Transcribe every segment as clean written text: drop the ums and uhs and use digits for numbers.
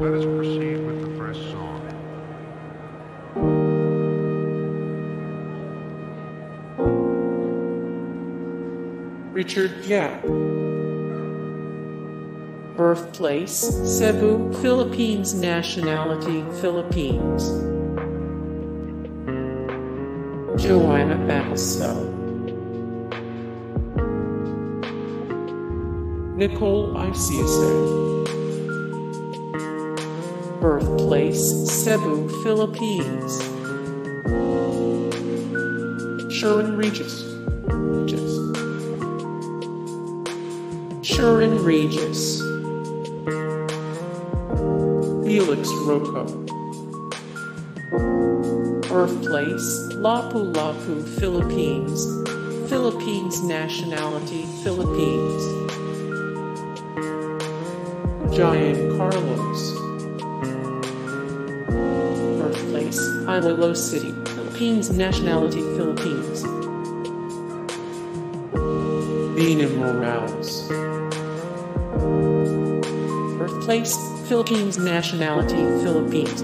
Let us proceed with the first song. Richard Yap. Birthplace, Cebu, Philippines. Nationality, Philippines. Joanna Bacalso. Nicole Uysiuseng. Birthplace, Cebu, Philippines. Sheryn Regis. Felix Roco. Birthplace, Lapu Lapu, Philippines. Philippines. Nationality, Philippines. Gian Carlos. Birthplace, Iloilo City, Philippines. Nationality, Philippines. Vina Morales. Birthplace, Philippines. Nationality, Philippines.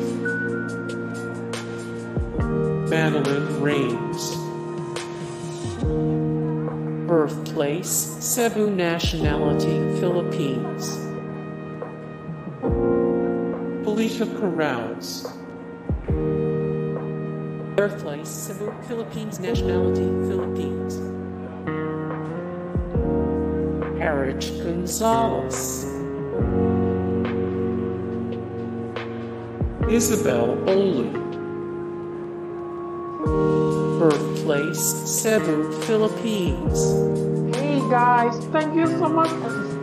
Manilyn Reynes. Birthplace, Cebu. Nationality, Philippines. Pilita Corrales. Birthplace, Cebu, Philippines. Nationality, Philippines. Erich Gonzales. Isabel Oli. Birthplace, Cebu, Philippines. Hey guys, thank you so much for the